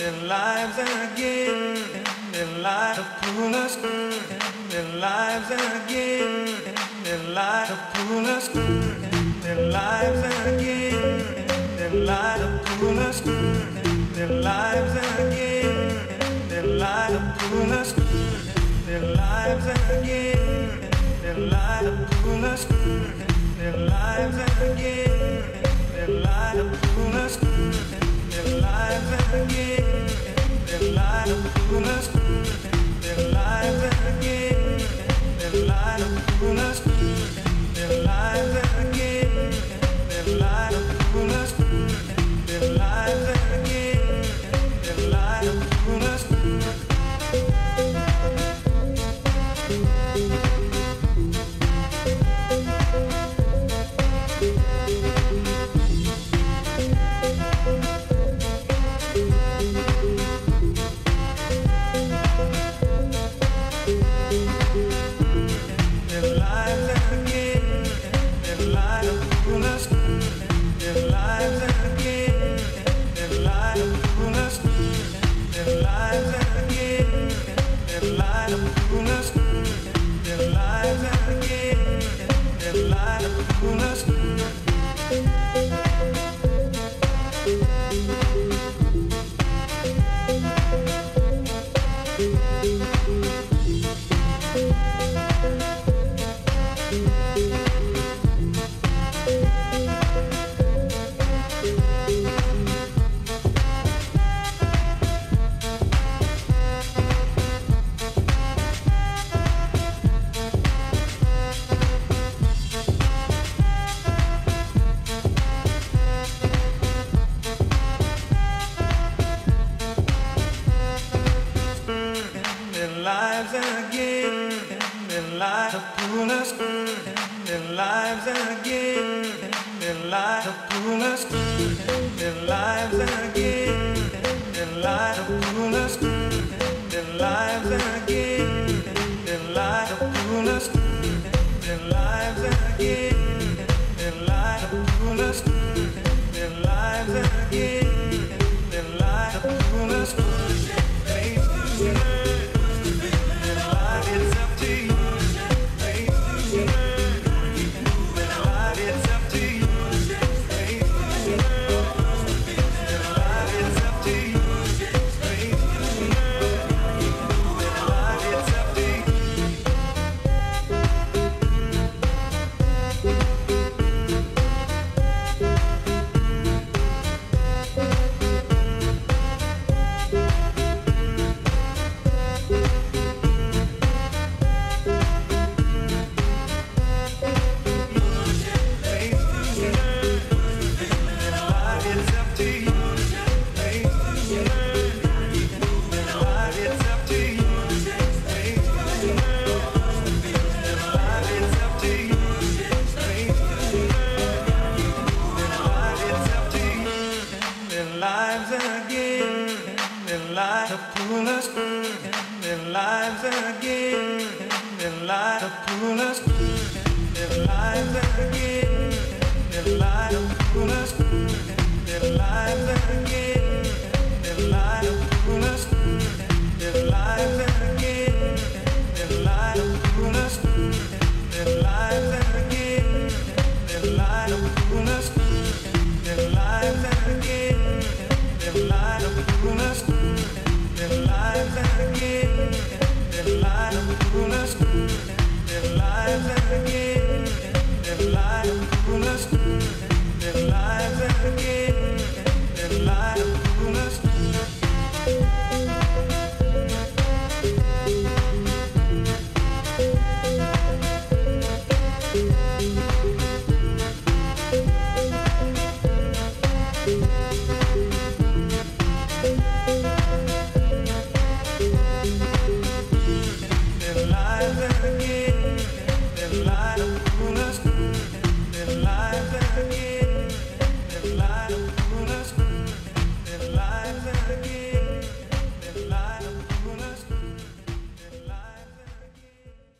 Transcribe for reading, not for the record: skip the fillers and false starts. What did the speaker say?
their lives again, in their lives of coolers, in their lives again, in their lives of coolers, in their lives again, in their lives of coolers, in their lives again, in their lives of coolers, in their lives again, in their lives of coolers, in their lives again, in their lives of coolers, their lives again, their lives of coolers, their lives again, their lives of coolers, their lives again, their lives of coolers, their lives again, their lives of coolers. Their lives again,